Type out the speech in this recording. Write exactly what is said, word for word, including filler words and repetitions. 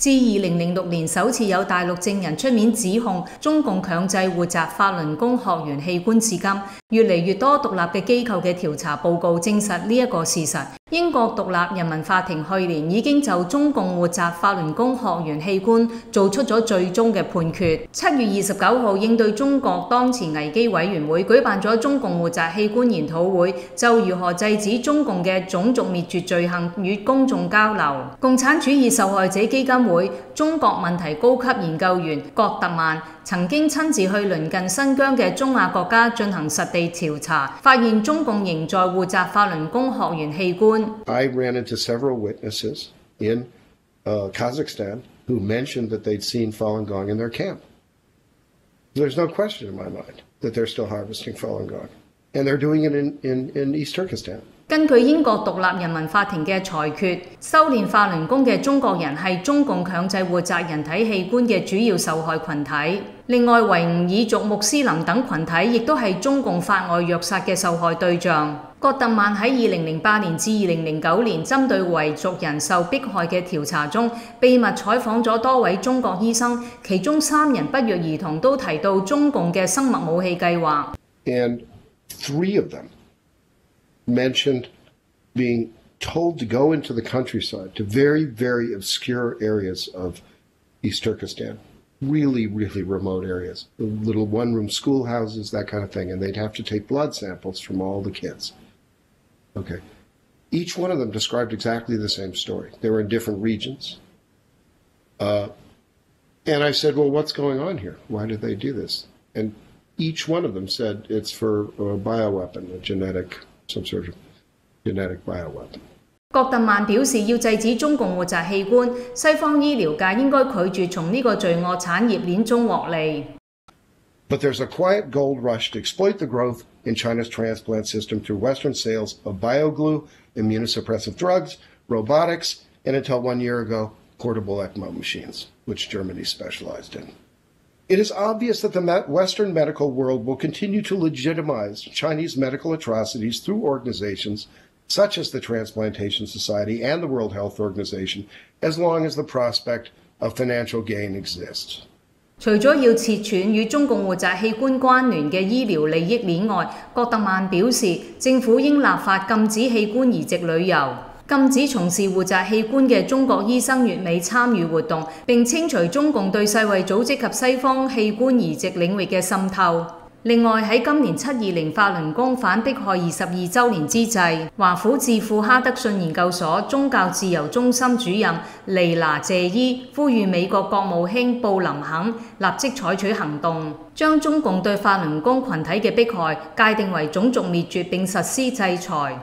自二零零六年首次有大陸證人出面指控中共強制活摘法輪功學員器官至今，越嚟越多獨立嘅機構嘅調查報告證實呢一個事實。英國獨立人民法庭去年已經就中共活摘法輪功學員器官做出咗最終嘅判決。七月二十九號，應對中國當前危機委員會舉辦咗中共活摘器官研討會，就如何制止中共嘅種族滅絕罪行與公眾交流。共產主義受害者基金 會中國問題高級研究員郭特曼曾經親自去鄰近新疆嘅中亞國家進行實地調查，發現中共仍在活摘法輪功學員器官。I ran into several witnesses in Kazakhstan who mentioned that they'd seen Falun Gong in their camp. There's no question in my mind that they're still harvesting Falun Gong, and they're doing it in in in East Turkestan. 根據英國獨立人民法庭嘅裁決，修煉法輪功嘅中國人係中共強制活摘人體器官嘅主要受害群體。另外，維吾爾族穆斯林等群體亦都係中共法外虐殺嘅受害對象。 郭特曼喺二零零八年至二零零九年針對維族人受迫害嘅調查中，秘密採訪咗多位中國醫生，其中三人不約而同都提到中共嘅生物武器計劃。And three of them mentioned being told to go into the countryside to very, very obscure areas of East Turkestan, really, really remote areas, little one-room schoolhouses, that kind of thing, and they'd have to take blood samples from all the kids. Okay. Each one of them described exactly the same story. They were in different regions. Uh, and I said, well, what's going on here? Why did they do this? And each one of them said it's for a bioweapon, a genetic some sort of genetic bioweapon. 郭特曼表示，要制止中共活摘器官，西方醫療界應該拒絕從呢個罪惡產業鏈中獲利。But there's a quiet gold rush to exploit the growth in China's transplant system through Western sales of bioglue, immunosuppressive drugs, robotics, and until one year ago, portable E C M O machines, which Germany specialized in. It is obvious that the Western medical world will continue to legitimize Chinese medical atrocities through organizations such as the Transplantation Society and the World Health Organization as long as the prospect of financial gain exists. 除咗要切斷與中共活摘器官關聯嘅醫療利益鏈外，郭特曼表示，政府應立法禁止器官移植旅遊。 禁止從事活摘器官嘅中國醫生越美參與活動，並清除中共對世衛組織及西方器官移植領域嘅滲透。另外喺今年七二零法輪功反迫害二十二週年之際，華府智庫哈德遜研究所宗教自由中心主任莉娜謝伊呼籲美國國務卿布林肯立即採取行動，將中共對法輪功群體嘅迫害界定為種族滅絕並實施制裁。